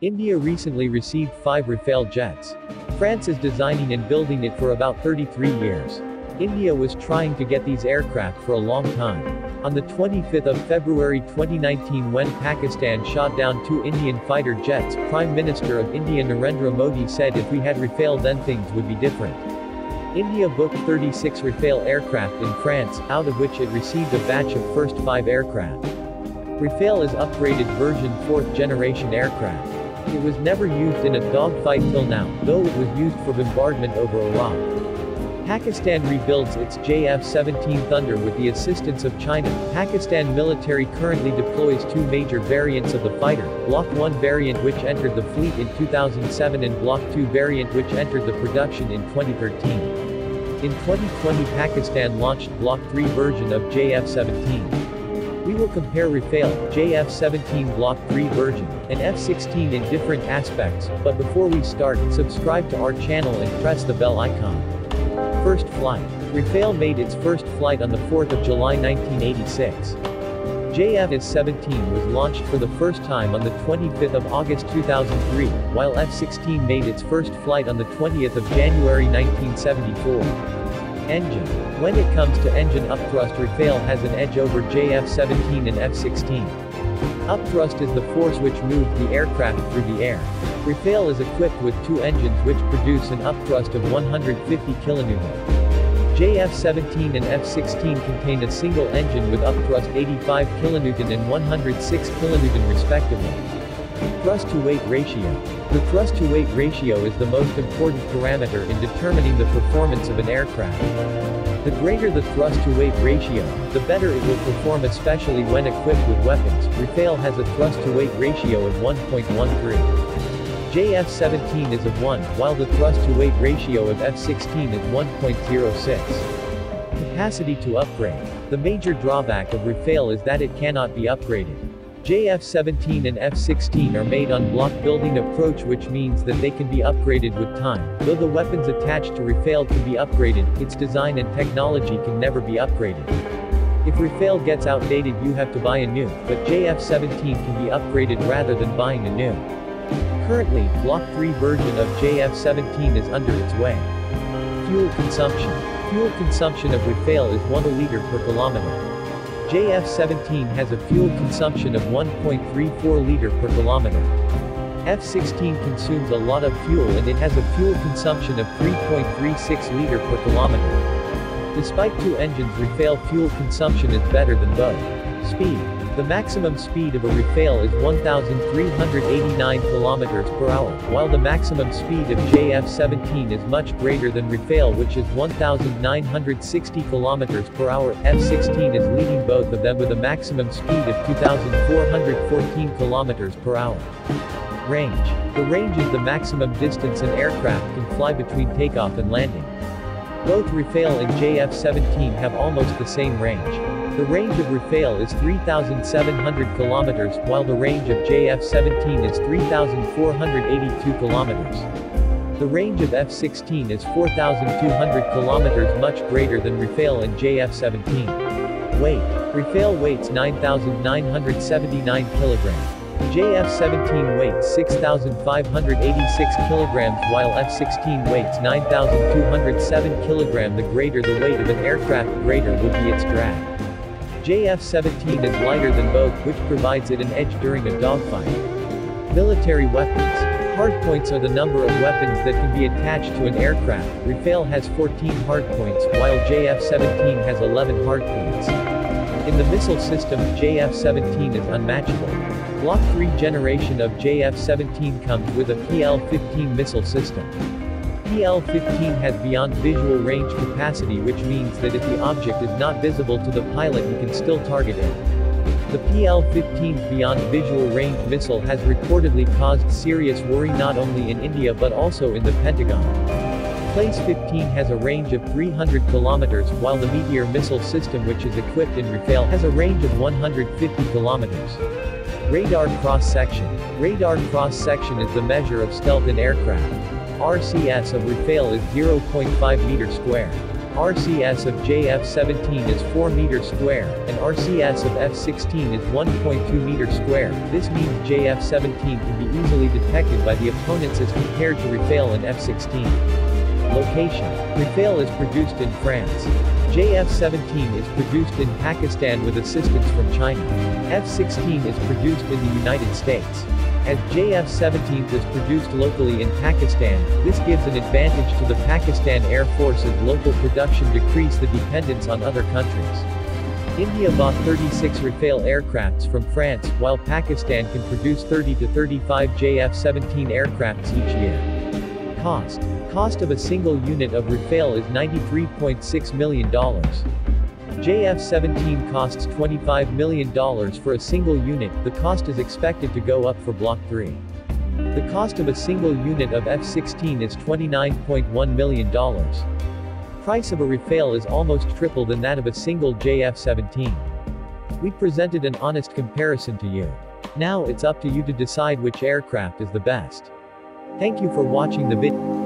India recently received 5 Rafale jets. France is designing and building it for about 33 years. India was trying to get these aircraft for a long time. On the 25th of February 2019, when Pakistan shot down 2 Indian fighter jets, Prime Minister of India Narendra Modi said if we had Rafale then things would be different. India booked 36 Rafale aircraft in France, out of which it received a batch of first 5 aircraft. Rafale is upgraded version 4th generation aircraft. It was never used in a dogfight till now, though it was used for bombardment over Iraq. Pakistan rebuilds its JF-17 Thunder with the assistance of China. Pakistan military currently deploys 2 major variants of the fighter, Block 1 variant which entered the fleet in 2007 and Block 2 variant which entered the production in 2013. In 2020 Pakistan launched Block 3 version of JF-17. We will compare Rafale, JF-17 Block 3 version, and F-16 in different aspects, but before we start, subscribe to our channel and press the bell icon. First flight. Rafale made its first flight on the 4th of July 1986. JF-17 was launched for the first time on the 25th of August 2003, while F-16 made its first flight on the 20th of January 1974. Engine. When it comes to engine upthrust, Rafale has an edge over JF-17 and F-16. Upthrust is the force which moves the aircraft through the air. Rafale is equipped with 2 engines which produce an upthrust of 150 kN. JF-17 and F-16 contain a single engine with upthrust 85 kN and 106 kN respectively. Thrust-to-weight ratio. The thrust-to-weight ratio is the most important parameter in determining the performance of an aircraft. The greater the thrust-to-weight ratio, the better it will perform, especially when equipped with weapons. Rafale has a thrust-to-weight ratio of 1.13. JF-17 is of 1, while the thrust-to-weight ratio of F-16 is 1.06. Capacity to upgrade. The major drawback of Rafale is that it cannot be upgraded. JF-17 and F-16 are made on block building approach, which means that they can be upgraded with time, though the weapons attached to Rafale can be upgraded, its design and technology can never be upgraded. If Rafale gets outdated you have to buy a new, but JF-17 can be upgraded rather than buying a new. Currently, Block 3 version of JF-17 is under its way. Fuel consumption. Fuel consumption of Rafale is 1 liter per kilometer. JF-17 has a fuel consumption of 1.34 liter per kilometer. F-16 consumes a lot of fuel and it has a fuel consumption of 3.36 liter per kilometer. Despite 2 engines, Rafale fuel consumption is better than both. Speed. The maximum speed of a Rafale is 1,389 km per hour, while the maximum speed of JF-17 is much greater than Rafale, which is 1,960 km per hour. F-16 is leading both of them with a maximum speed of 2,414 km per hour. Range. The range is the maximum distance an aircraft can fly between takeoff and landing. Both Rafale and JF-17 have almost the same range. The range of Rafale is 3,700 km, while the range of JF-17 is 3,482 km. The range of F-16 is 4,200 km, much greater than Rafale and JF-17. Weight. Rafale weighs 9,979 kg. JF-17 weighs 6,586 kg, while F-16 weighs 9,207 kg. The greater the weight of an aircraft, greater would be its drag. JF-17 is lighter than both, which provides it an edge during a dogfight. Military weapons. Hardpoints are the number of weapons that can be attached to an aircraft. Rafale has 14 hardpoints, while JF-17 has 11 hardpoints. In the missile system, JF-17 is unmatchable. Block 3 generation of JF-17 comes with a PL-15 missile system. PL-15 has beyond visual range capacity, which means that if the object is not visible to the pilot he can still target it. The PL-15's beyond visual range missile has reportedly caused serious worry not only in India but also in the Pentagon. Place-15 has a range of 300 kilometers, while the Meteor missile system, which is equipped in Rafale, has a range of 150 kilometers. Radar cross-section. Radar cross-section is the measure of stealth in aircraft. RCS of Rafale is 0.5 meter square. RCS of JF-17 is 4 meter square, and RCS of F-16 is 1.2 meter square. This means JF-17 can be easily detected by the opponents as compared to Rafale and F-16. Location: Rafale is produced in France. JF-17 is produced in Pakistan with assistance from China. F-16 is produced in the United States. As JF-17 is produced locally in Pakistan, this gives an advantage to the Pakistan Air Force as local production decreases the dependence on other countries. India bought 36 Rafale aircrafts from France, while Pakistan can produce 30 to 35 JF-17 aircrafts each year. Cost of a single unit of Rafale is $93.6 million. JF-17 costs $25 million for a single unit. The cost is expected to go up for Block 3. The cost of a single unit of F-16 is $29.1 million. Price of a Rafale is almost triple than that of a single JF-17. We presented an honest comparison to you. Now it's up to you to decide which aircraft is the best. Thank you for watching the video.